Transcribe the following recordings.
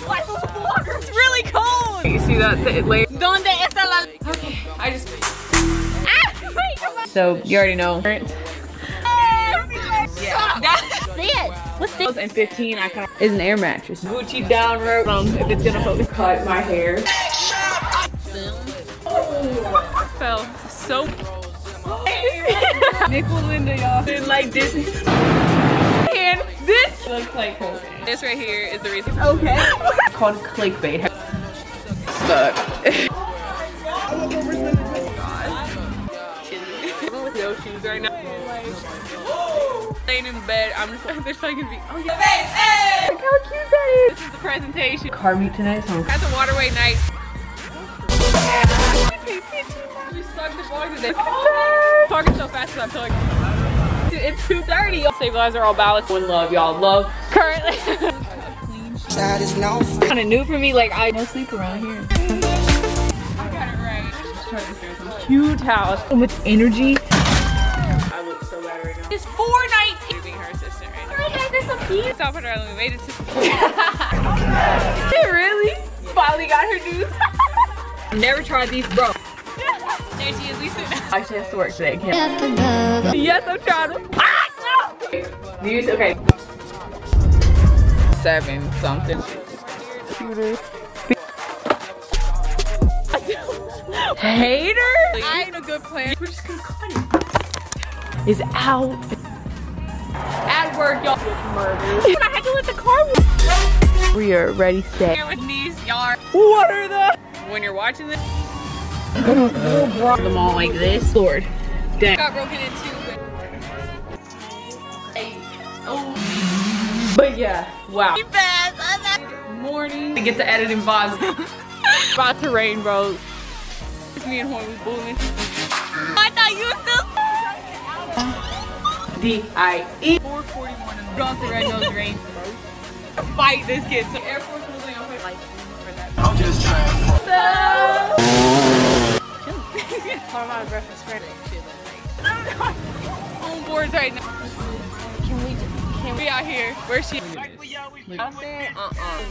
Why the water? It's really cold. You see that? Donde está la? Okay, I just. So you already know. What's this? And 15 I kind of is an air mattress. Gucci down rope. If it's gonna focus. Cut my hair. Oh, fell so. Nickel Linda, y'all. It's like Disney. And this looks like clickbait. This right here is the reason. Okay. It's called clickbait. Stuck. I'm with no shoes right now. Laying in bed. I'm just like, there's fucking be. Oh yeah. Hey, hey. Look how cute that is. This is the presentation. Car meet tonight. So at the waterway night. We sucked the vlog today. Oh. Talking so fast because I'm telling you. Dude, it's 2:30. Stabilizer all balanced. One love, y'all. Love currently. Kind of new for me. Like I no sleep around here. I got it right. Huge house. So much energy. I look so bad right now. It's 4:19. Being her assistant right now. Oh my God, there's some stop it early. We made it to. She really finally got her dues. Never tried these, bro. There she is, Lisa. I actually have to work today, Kim. Yes, I'm trying to. Ah, no! These, okay. 7 something. Shooter. Hater? I ain't a good plan. We're just gonna cut it. Is out. At work, y'all. I had to let the car move. We are ready, set. Here with these, y'all. What are the? When you're watching this, them all like this. Lord, dang. Got broken in two. But yeah, wow. Morning. I get to editing vibes. About to rain, bro. It's me and Horn was booing. I thought you were still. D-I-E. 4:41 and gone through red nose rain. Fight this kid. So Air Force was like, I'm like. I'm just trying to so I'm out of breath and spreading shit. I'm not on boards right now. Can we out here? Where's she? I'm saying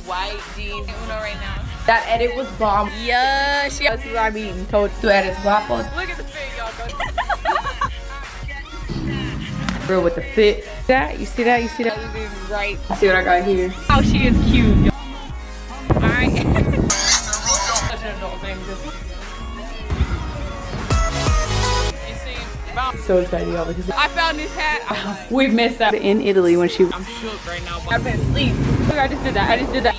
white jeans. Uno right now. That edit was bomb. Yeah, she that's what I'm eating. Told to edit guapo. Look at the fit, y'all. Girl with the fit. That you see that? You see that? Right. See what I got here. Oh, she is cute, y'all. So excited, y'all, because I found this hat. We missed that in Italy when she. I'm shook right now. I've been asleep. Look, I just did that. I just did that.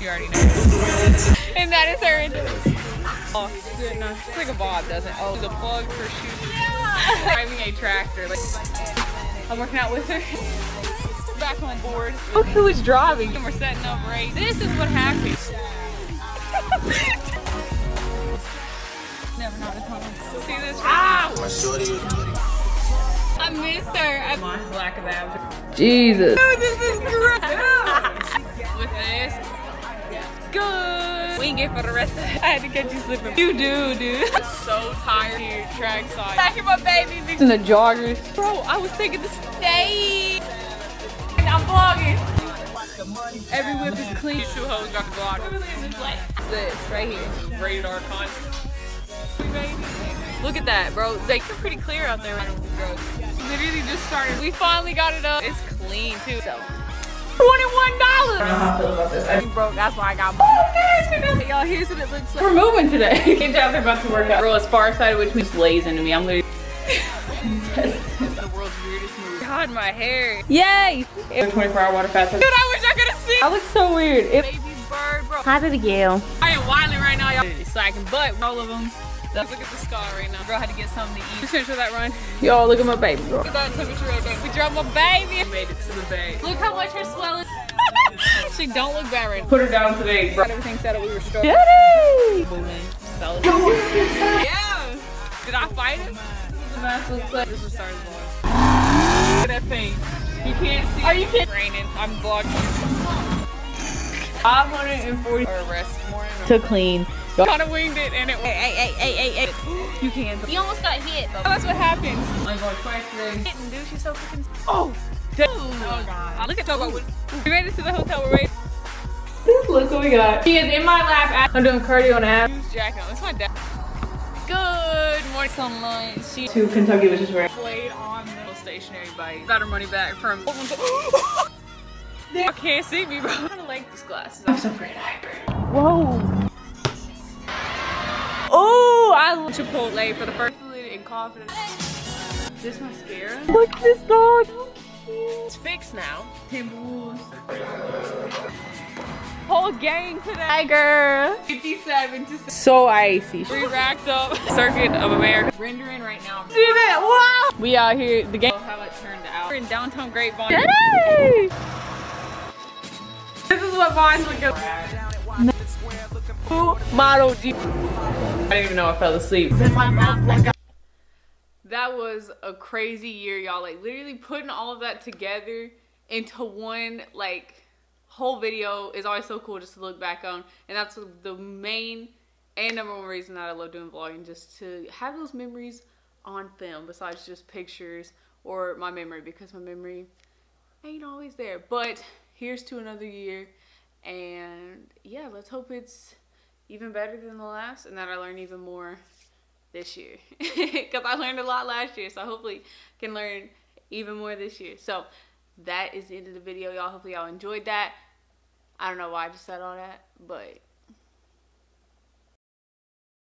You already know. And that is her. Oh, good enough. It's like a bob, doesn't it? Oh, the plug for shoes. Yeah. Driving a tractor. Like, I'm working out with her. Back on board. Look who is driving. And we're setting up right. This is what happens. Never not a problem. See this? Ah! I miss her. I my lack of abs. Jesus. Dude, this is great. With this. Good. We ain't get for the rest of it. I had to catch you slipping. You do, dude. I'm so tired here. Track side. Back in my baby. In the joggers. Bro, I was taking the stage. And I'm vlogging. Every whip is clean. Two hoes got the block. This right here. Radar concept. Look at that, bro. They're pretty clear out there. Literally just started. We finally got it up. It's clean too. So, $21. I don't know how I feel about this. I'm broke. That's why I got. Okay, y'all, here's what it looks like. We're moving today. Came down there about to work out. Bro, it's far sighted, which means lays into me. I'm literally. The world's weirdest move. God, my hair. Yay! 24-hour water fast. Dude, I wish I could have seen. I look so weird. Baby bird, bro. Hi, baby Gail. I am wilding right now, y'all. So I can butt all of them. Look at the scar right now. Bro, I had to get something to eat. Just finish that run. Yo, look at my baby, bro. Look at that temperature right there. We dropped my baby. We made it to the bay. Look how much her swell is. She don't look bad right now. Put her down today, bro. Got everything settled. We were strong. Yay! Booming. Solid. Yeah! Did I fight it? The mask looks like. This is Star's vlog. Look at that thing. You can't see. Are you kidding? It's raining. I'm vlogging. 540 or rest morning. To clean. Kind of winged it and it went. Hey. You can't. You almost got hit. Oh, that's what happens. I'm going twice today. Hitting, dude. She's so freaking. Oh, damn. Oh, God. Look at Tobo. We made it to the hotel. We're ready. Look what we got. She is in my lap. I'm doing cardio and abs. Who's jacking on? It's my dad. Good morning, sunlight. She to Kentucky, which is where I played on the stationary bike. Got her money back from. I can't see me, bro. I kind of like these glasses. I'm so afraid I burn. Whoa. Oh, I love Chipotle for the first food and confidence. This mascara. Look at this dog. It's fixed now. Timberwolves. Whole gang today. Tiger. 57 to 6. So icy. We racked up. Circuit of America. Rendering right now. See that? Wow. We out here. The game. Oh, how it turned out. We're in downtown Great Vaughn. Yay! This is what Vaughn's looking for. Who modeled you? I didn't even know I fell asleep. That was a crazy year, y'all. Like, literally putting all of that together into one, like, whole video is always so cool just to look back on. And that's the main and number one reason that I love doing vlogging, just to have those memories on film besides just pictures or my memory, because my memory ain't always there. But here's to another year. And yeah, let's hope it's even better than the last and that I learn even more this year, because I learned a lot last year, so hopefully can learn even more this year. So that is the end of the video, y'all. Hopefully y'all enjoyed that. I don't know why I just said all that, but